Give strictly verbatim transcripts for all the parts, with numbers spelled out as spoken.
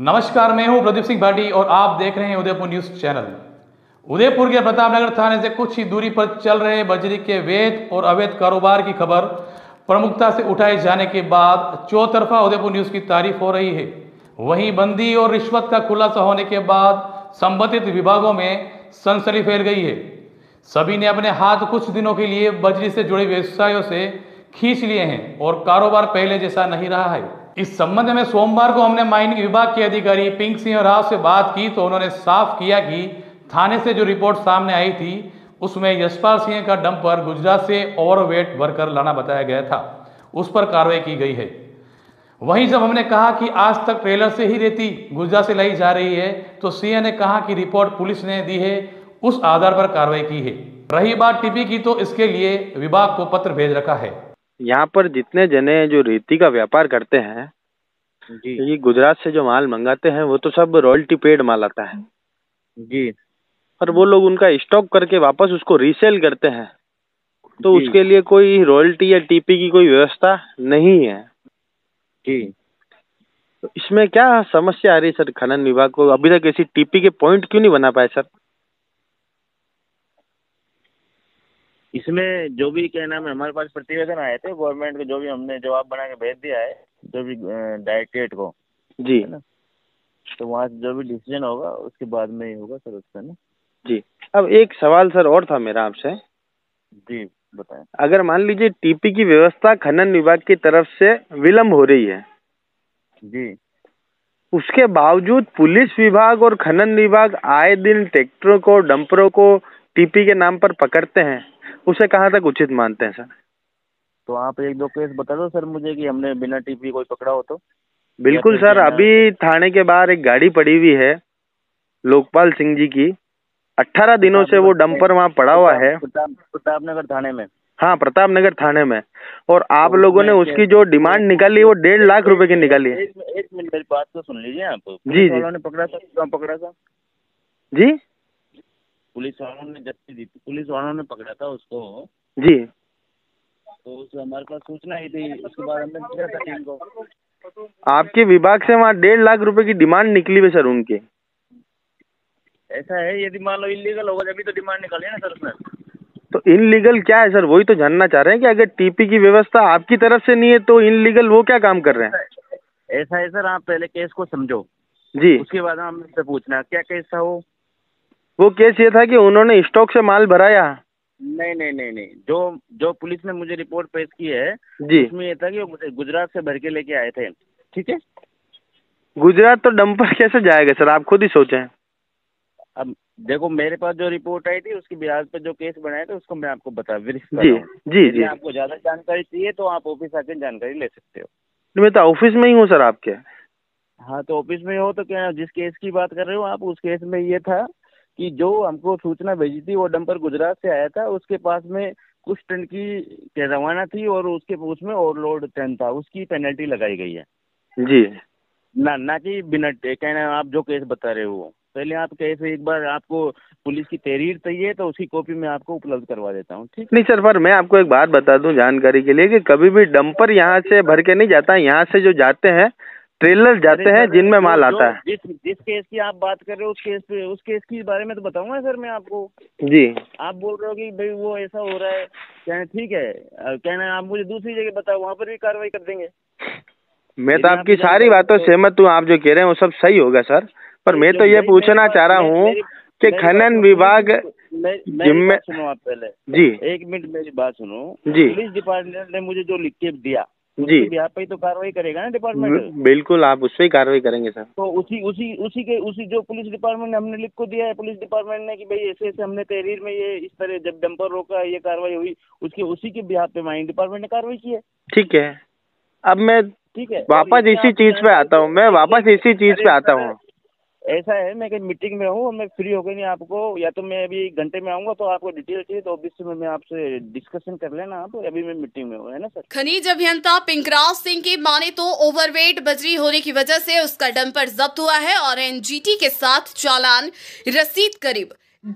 नमस्कार, मैं हूं प्रदीप सिंह भाटी और आप देख रहे हैं उदयपुर न्यूज चैनल। उदयपुर के प्रतापनगर थाने से कुछ ही दूरी पर चल रहे बजरी के वैध और अवैध कारोबार की खबर प्रमुखता से उठाए जाने के बाद चौतरफा उदयपुर न्यूज की तारीफ हो रही है। वहीं बंदी और रिश्वत का खुलासा होने के बाद संबंधित विभागों में सनसनी फैल गई है। सभी ने अपने हाथ कुछ दिनों के लिए बजरी से जुड़े व्यवसायों से खींच लिए हैं और कारोबार पहले जैसा नहीं रहा है। इस संबंध में सोमवार को हमने माइनिंग विभाग के अधिकारी पिंक सिंह राव से बात की तो उन्होंने साफ किया कि थाने से जो रिपोर्ट सामने आई थी उसमें यशपाल सिंह का डंपर गुजरात से ओवरवेट भरकर लाना बताया गया था, उस पर कार्रवाई की गई है। वहीं जब हमने कहा कि आज तक ट्रेलर से ही रेती गुजरात से लाई जा रही है तो सिंह ने कहा कि रिपोर्ट पुलिस ने दी है, उस आधार पर कार्रवाई की है। रही बात टिप्पणी की तो इसके लिए विभाग को पत्र भेज रखा है। यहाँ पर जितने जने जो रेती का व्यापार करते हैं जी, ये गुजरात से जो माल मंगाते हैं वो तो सब रॉयल्टी पेड माल आता है जी, और वो लोग उनका स्टॉक करके वापस उसको रीसेल करते हैं, तो उसके लिए कोई रॉयल्टी या टीपी की कोई व्यवस्था नहीं है जी। तो इसमें क्या समस्या आ रही है सर? खनन विभाग को अभी तक ऐसी टीपी के पॉइंट क्यों नहीं बना पाए सर? इसमें जो भी क्या नाम है, हमारे पास प्रतिवेदन आए थे गवर्नमेंट को, जो भी हमने जवाब बना के भेज दिया है जो भी डायरेक्टरेट को जी, है ना, तो वहाँ से जो भी डिसीजन होगा उसके बाद में ही होगा सर उसका ना जी। अब एक सवाल सर और था मेरा आपसे जी, बताएं। अगर मान लीजिए टीपी की व्यवस्था खनन विभाग की तरफ से विलम्ब हो रही है जी, उसके बावजूद पुलिस विभाग और खनन विभाग आए दिन ट्रैक्टरों को, डंपरों को टीपी के नाम पर पकड़ते हैं, उसे कहाँ तक उचित मानते हैं सर? तो आप एक दो केस बता दो सर मुझे कि हमने बिना टीपी कोई पकड़ा हो तो। बिल्कुल सर, अभी थाने के बाहर एक गाड़ी पड़ी हुई है लोकपाल सिंह जी की, अट्ठारह दिनों से वो डंपर वहाँ पड़ा हुआ है प्रतापनगर थाने में। हाँ, प्रतापनगर थाने में, और आप लोगों ने उसकी जो डिमांड निकाली वो डेढ़ लाख रुपए की निकाली है। एक मिनट मेरी बात तो सुन लीजिए आप। जी जी, पकड़ा था पकड़ा था जी, पुलिस वालों ने जस्ती दी, पुलिस वालों ने पकड़ा था उसको जी, तो उससे हमारे पास सूचना ही थी, उसके बाद हमने भेजा था टीम को। आपके विभाग से वहाँ डेढ़ लाख रुपए की डिमांड निकली हुई सर उनके। ऐसा है, यदि मान लो इलीगल होगा तभी तो डिमांड निकाली ना सर उसमें। तो इनलीगल क्या है सर, वही तो जानना चाह रहे हैं कि अगर टीपी की व्यवस्था आपकी तरफ से नहीं है तो इनलीगल वो क्या काम कर रहे हैं? ऐसा है सर, आप पहले केस को समझो जी, उसके बाद हम हमसे पूछना क्या केस था वो। वो केस ये था कि उन्होंने स्टॉक से माल भराया। नहीं नहीं नहीं नहीं, जो जो पुलिस ने मुझे रिपोर्ट पेश की है जी, उसमें ये था कि वो गुजरात से भर के लेके आए थे। ठीक है, गुजरात तो डंपर कैसे जाएगा सर, आप खुद ही सोचें। अब देखो, मेरे पास जो रिपोर्ट आई थी उसके ब्याज पे जो केस बनाया था उसको मैं आपको बता विरिस्क जी जी जी। आपको ज्यादा जानकारी चाहिए तो आप ऑफिस आकर जानकारी ले सकते हो। मैं तो ऑफिस में ही हूँ सर आपके। हाँ, तो ऑफिस में हो तो क्या, जिस केस की बात कर रहे हो आप, उस केस में ये था कि जो हमको सूचना भेजी थी वो डंपर गुजरात से आया था, उसके पास में कुछ टन की रवाना थी और उसके पूछ में ओवरलोड टन था, उसकी पेनल्टी लगाई गई है जी, ना ना कि बिना कहना। आप जो केस बता रहे हो, पहले आप केस एक बार, आपको पुलिस की तहरीर चाहिए तो उसकी कॉपी मैं आपको उपलब्ध करवा देता हूँ। ठीक नहीं सर, पर मैं आपको एक बात बता दूँ जानकारी के लिए कि कभी भी डंपर यहाँ से भर के नहीं जाता, यहाँ से जो जाते हैं ट्रेलर जाते हैं जिनमें माल आता है। जिस जिस केस की आप बात कर रहे हो उस केस पे, उस केस के बारे में तो बताऊंगा सर मैं आपको जी। आप बोल रहे हो कि भाई वो ऐसा हो रहा है, कहना ठीक है, कहना आप मुझे दूसरी जगह बताओ, वहाँ पर भी कार्रवाई कर देंगे। मैं तो आपकी सारी बातों सहमत हूँ, आप जो कह रहे हैं वो सब सही होगा सर, पर मैं तो ये पूछना चाह रहा हूँ कि खनन विभाग जिम्मे। सुनो आप पहले जी, एक मिनट मेरी बात सुनो जी। पुलिस डिपार्टमेंट ने मुझे जो लिख के दिया जी, आप पे तो कार्रवाई करेगा ना डिपार्टमेंट। बिल्कुल, आप उस पर ही कार्रवाई करेंगे सर। तो उसी उसी उसी के उसी जो पुलिस डिपार्टमेंट ने हमने लिख को दिया है, पुलिस डिपार्टमेंट ने कि भाई ऐसे ऐसे हमने तहरीर में ये इस तरह जब डंपर रोका ये कार्रवाई हुई, उसके उसी के बिहार पे माइनिंग डिपार्टमेंट ने कार्रवाई की है। ठीक है, अब मैं ठीक है वापस इसी चीज पे आता हूँ, मैं वापस इसी चीज पे आता हूँ। ऐसा है, मैं कहीं मीटिंग में हूँ, मैं फ्री होकर नहीं आपको, या तो मैं अभी एक घंटे में आऊँगा तो आपको डिटेल चाहिए तो ऑब्वियसली मैं, मैं आपसे डिस्कशन कर लेना आप, और अभी मैं मीटिंग में हूँ, है ना सर। खनिज अभियंता पिंकराव सिंह की माने तो ओवरवेट बजरी होने की वजह से उसका डंपर जब्त हुआ है और एनजीटी के साथ चालान रसीद करीब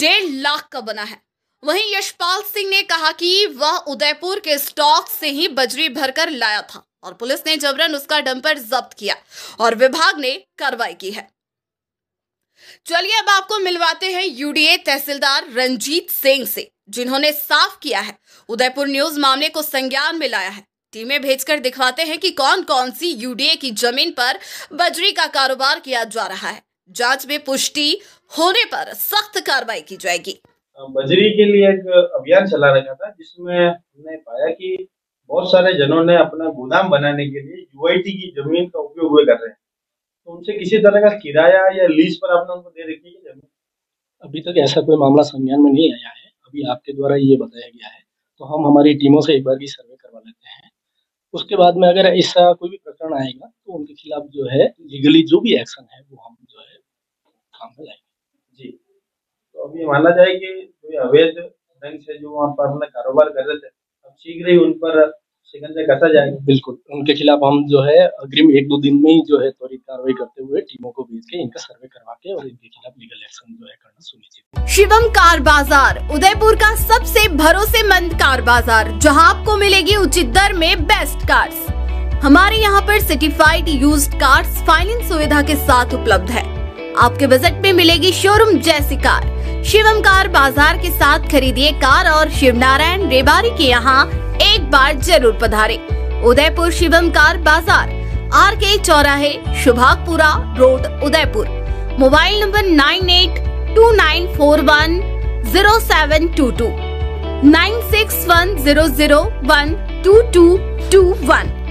डेढ़ लाख का बना है। वहीं यशपाल सिंह ने कहा कि वह उदयपुर के स्टॉक से ही बजरी भरकर लाया था और पुलिस ने जबरन उसका डंपर जब्त किया और विभाग ने कार्रवाई की है। चलिए अब आपको मिलवाते हैं यूडीए तहसीलदार रंजीत सिंह से, जिन्होंने साफ किया है उदयपुर न्यूज मामले को संज्ञान में लाया है। टीमें भेजकर दिखवाते हैं कि कौन कौन सी यूडीए की जमीन पर बजरी का कारोबार किया जा रहा है। जांच में पुष्टि होने पर सख्त कार्रवाई की जाएगी। बजरी के लिए एक अभियान चला रखा था, जिसमें हमने पाया कि बहुत सारे जनों ने अपना गोदाम बनाने के लिए यूआईटी की जमीन का उपयोग कर रहे हैं, तो उनसे किसी तरह का किराया या लीज पर आपने उनको दे रखी है जमीन? अभी तक ऐसा कोई मामला संज्ञान में नहीं आया है। अभी आपके द्वारा ये बताया गया है, तो हम हमारी टीमों से एक बार भी सर्वे करवा लेते हैं। उसके बाद में अगर ऐसा कोई भी प्रकरण आएगा तो उनके खिलाफ जो है लीगली जो भी एक्शन है वो हम जो है काम में लाएंगे। जी, तो अभी माना जाए कि जो अवैध ढंग से जो वहाँ पर अपना कारोबार कर रहे थे, अब शीघ्र ही उन पर शिकंजा कसा जाएगा। बिल्कुल, उनके खिलाफ हम जो है अग्रिम एक दो दिन में ही जो है त्वरित कार्रवाई करते हुए टीमों को भेज के इनका सर्वे करवा के और इनके खिलाफ लीगल एक्शन जो है करना सुनिश्चित। शिवम कार बाजार उदयपुर का सबसे भरोसेमंद कार बाजार, जहां आपको मिलेगी उचित दर में बेस्ट कार्स। हमारे यहां पर सर्टिफाइड यूज्ड कार्स फाइनेंस सुविधा के साथ उपलब्ध है। आपके बजट में मिलेगी शोरूम जैसी कार। शिवम कार बाजार के साथ खरीदिए कार और शिव नारायण रेबारी के यहाँ एक बार जरूर पधारे। Udaipur Shivam car Bazaar, R K चौराहे, Sobhagpura road, Udaipur. Mobile number nine eight two nine four one zero seven two two, nine six one zero zero one two two two one.